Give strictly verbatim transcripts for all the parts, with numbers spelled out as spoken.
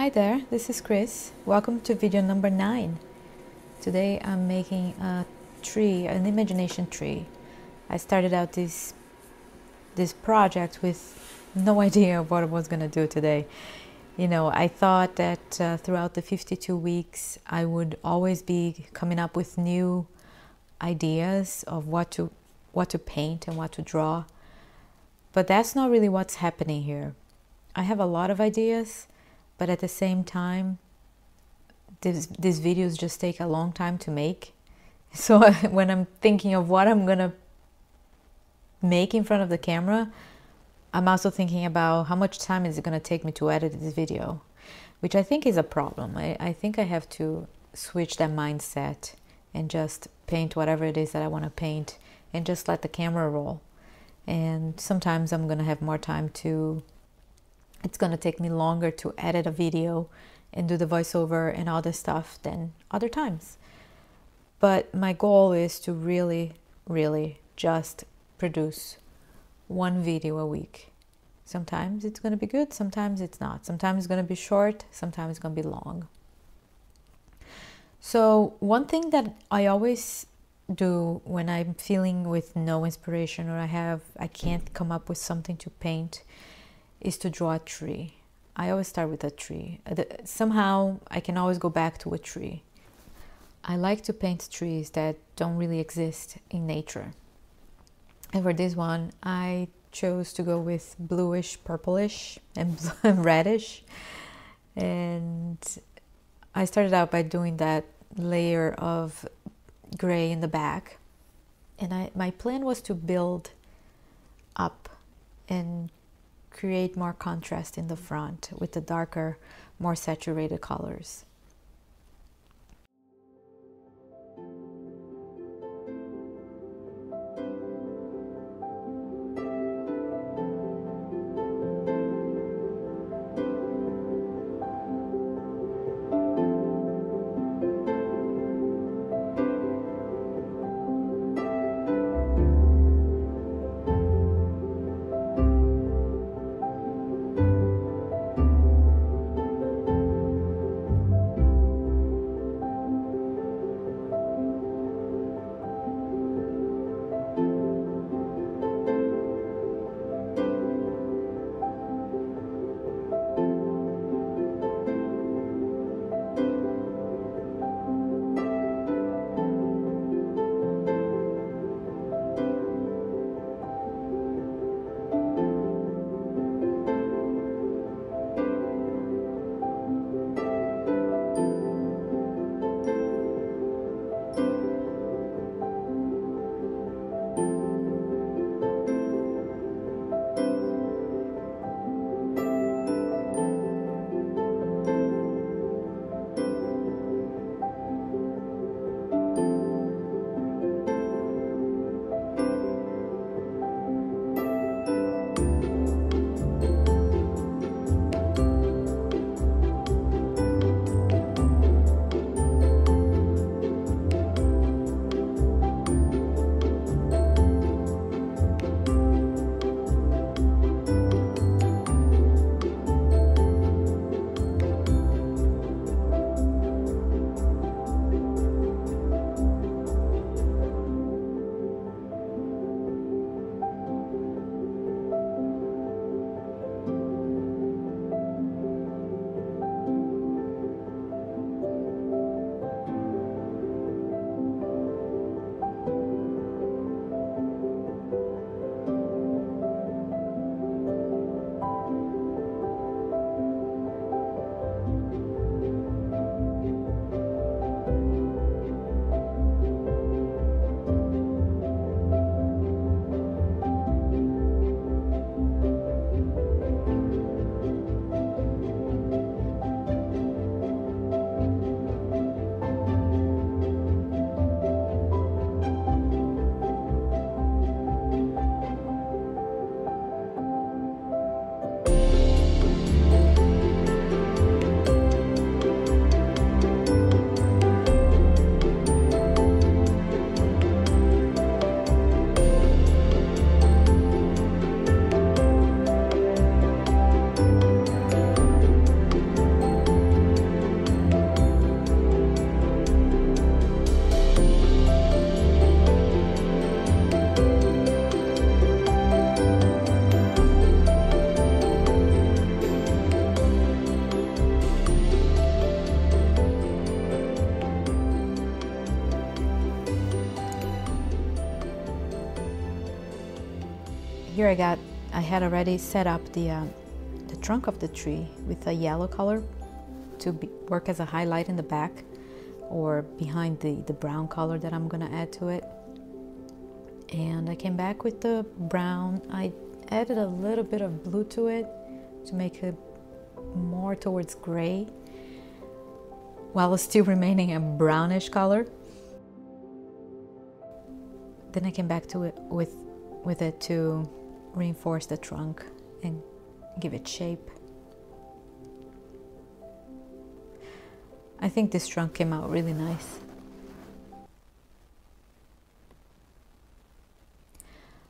Hi there, this is Chris. Welcome to video number nine. Today I'm making a tree, an imagination tree. I started out this this project with no idea what I was gonna do today. You know, I thought that uh, throughout the fifty-two weeks I would always be coming up with new ideas of what to what to paint and what to draw. But that's not really what's happening here. I have a lot of ideas, but at the same time, this, these videos just take a long time to make. So when I'm thinking of what I'm gonna make in front of the camera, I'm also thinking about how much time is it gonna take me to edit this video, which I think is a problem. I, I think I have to switch that mindset and just paint whatever it is that I wanna paint and just let the camera roll. And sometimes I'm gonna have more time to it's going to take me longer to edit a video and do the voiceover and all this stuff than other times. But my goal is to really, really just produce one video a week. Sometimes it's going to be good, sometimes it's not. Sometimes it's going to be short, sometimes it's going to be long. So one thing that I always do when I'm feeling with no inspiration or I have, I can't come up with something to paint, is to draw a tree. I always start with a tree. Somehow I can always go back to a tree. I like to paint trees that don't really exist in nature. And for this one, I chose to go with bluish, purplish, and reddish. And I started out by doing that layer of gray in the back. And I, my plan was to build up and create more contrast in the front with the darker, more saturated colors. here I got, I had already set up the, uh, the trunk of the tree with a yellow color to be, work as a highlight in the back or behind the, the brown color that I'm gonna add to it. And I came back with the brown. I added a little bit of blue to it to make it more towards gray while still remaining a brownish color. Then I came back to it with, with it to reinforce the trunk and give it shape. I think this trunk came out really nice.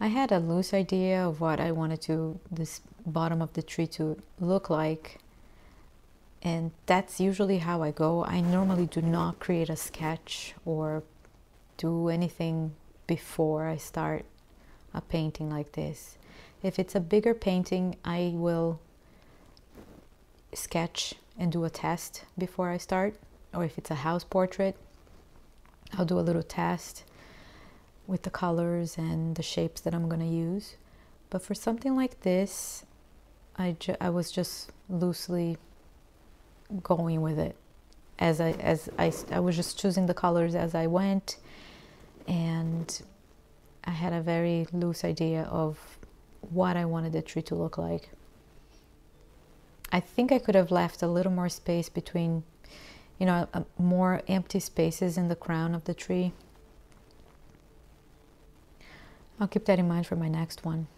I had a loose idea of what I wanted to this bottom of the tree to look like, and that's usually how I go. I normally do not create a sketch or do anything before I start a painting like this. If it's a bigger painting, I will sketch and do a test before I start, or if it's a house portrait, I'll do a little test with the colors and the shapes that I'm going to use. But for something like this, I, ju I was just loosely going with it as I, as I, I was just choosing the colors as I went, and I had a very loose idea of what I wanted the tree to look like. I think I could have left a little more space between, you know, uh, more empty spaces in the crown of the tree. I'll keep that in mind for my next one.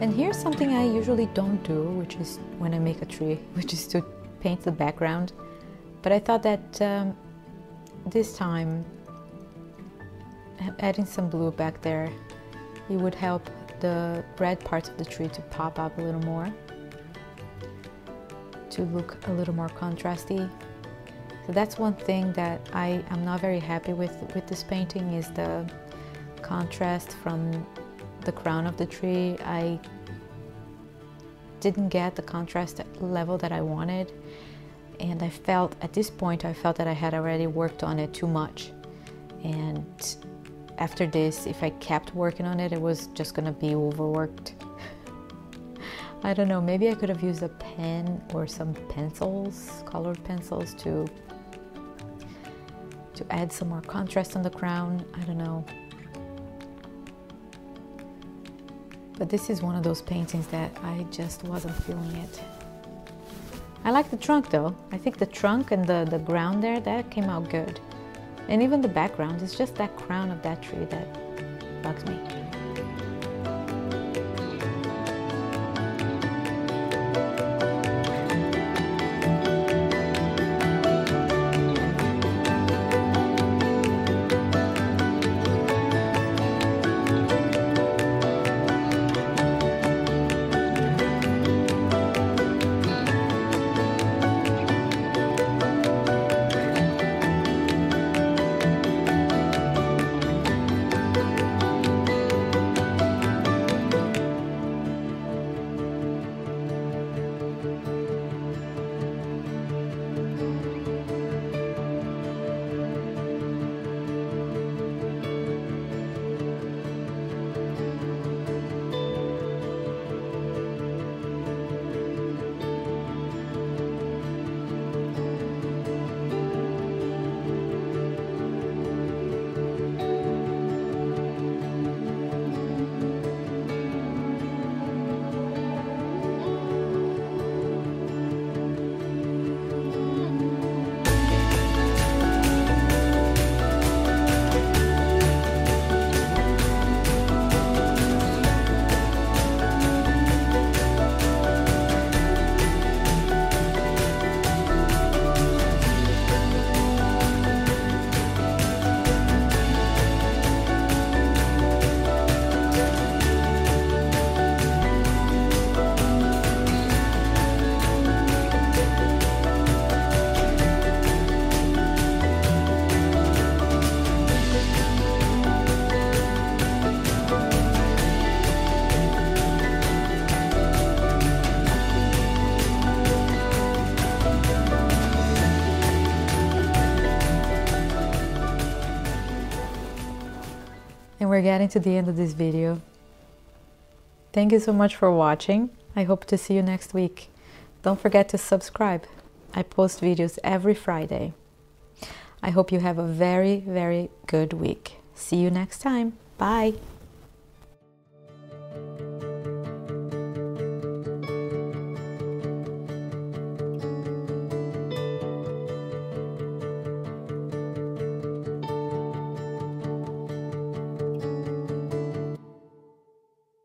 And here's something I usually don't do, which is when I make a tree, which is to paint the background. But I thought that um, this time, adding some blue back there, it would help the red parts of the tree to pop up a little more, to look a little more contrasty. So that's one thing that I am not very happy with with this painting, is the contrast from the crown of the tree. I didn't get the contrast level that I wanted, and I felt at this point I felt that I had already worked on it too much, and after this, if I kept working on it, it was just gonna be overworked. I don't know, maybe I could have used a pen or some pencils, colored pencils, to to add some more contrast on the crown. I don't know. But this is one of those paintings that I just wasn't feeling it. I like the trunk though. I think the trunk and the, the ground there, that came out good. And even the background, it's just that crown of that tree that bugs me. we're getting to the end of this video. Thank you so much for watching. I hope to see you next week. Don't forget to subscribe. I post videos every Friday. I hope you have a very, very good week. See you next time. Bye.